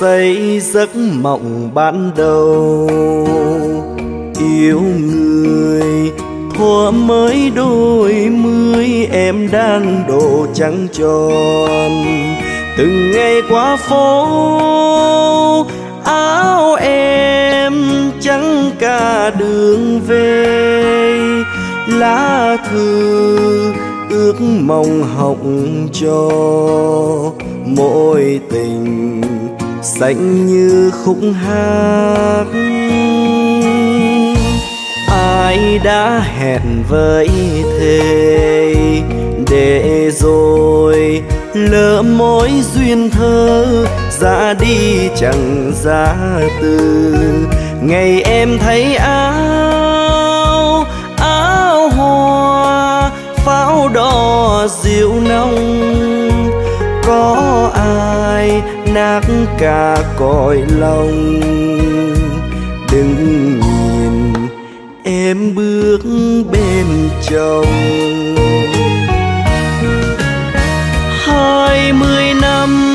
xây giấc mộng ban đầu. Yêu người thuở mới đôi mươi, em đang độ trắng tròn. Từng ngày qua phố áo em trắng cả đường về. Lá thư ước mong hồng cho mỗi tình xanh như khúc hát. Ai đã hẹn với thề để rồi lỡ mối duyên thơ, ra đi chẳng ra từ. Ngày em thấy áo áo hoa pháo đỏ dịu nông, có ai nát cả cõi lòng. Đừng nhìn em bước bên chồng, 20 năm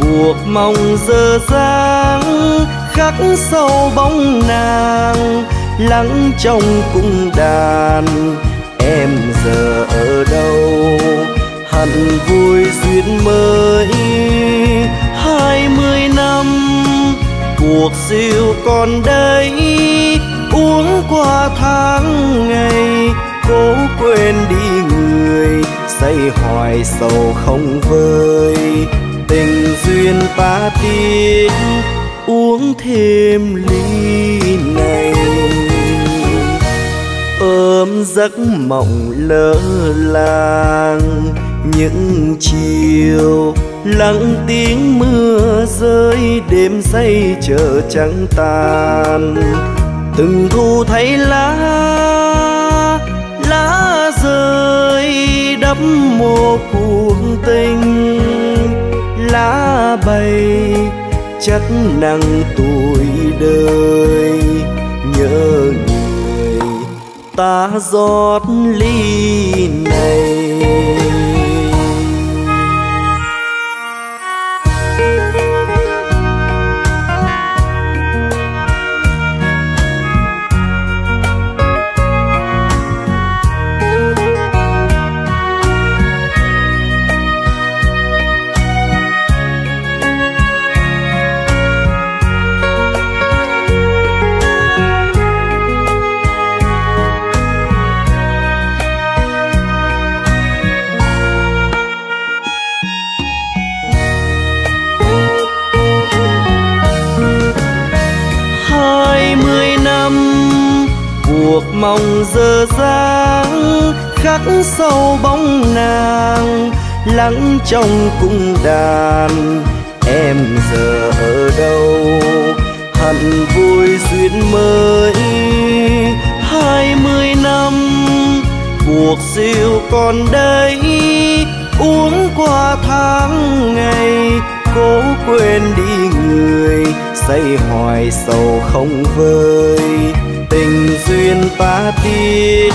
cuộc mong giờ dáng khắc sâu bóng nàng. Lắng trong cung đàn em giờ ở đâu, hẳn vui duyên mới. 20 năm cuộc siêu còn đây, uống qua tháng ngày cố quên đi người. Xây hoài sầu không vơi tình duyên ta tiếc, uống thêm ly này. Ôm giấc mộng lỡ làng, những chiều lặng tiếng mưa rơi. Đêm say chờ trắng tàn, từng thu thấy lá rơi đắp một cuộc tình. Lá bay chắc nặng tuổi đời, nhớ người ta rót ly này. Mong giờ dáng khắc sâu bóng nàng. Lắng trong cung đàn em giờ ở đâu, hẳn vui duyên mới. 20 năm cuộc siêu còn đây, uống qua tháng ngày cố quên đi người. Say hoài sầu không vơi tình duyên ta tiếc,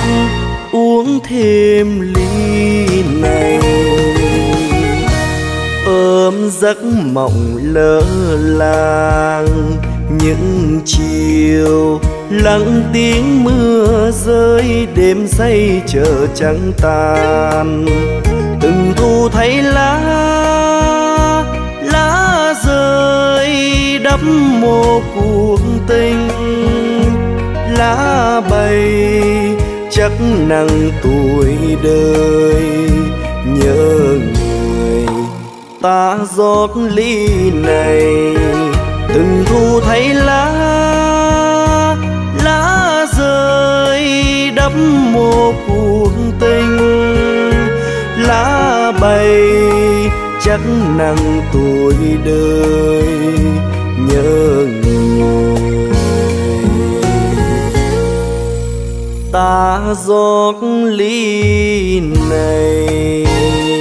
uống thêm ly này. Ôm giấc mộng lỡ làng, những chiều lặng tiếng mưa rơi. Đêm say chờ trắng tàn, từng thu thấy lá rơi đắp một cuộc tình. Lá bay chắc nặng tuổi đời, nhớ người ta rót ly này. Từng thu thấy lá rơi đắp một cuộc tình. Lá bay chắc nặng tuổi đời, nhớ người ta rót ly này.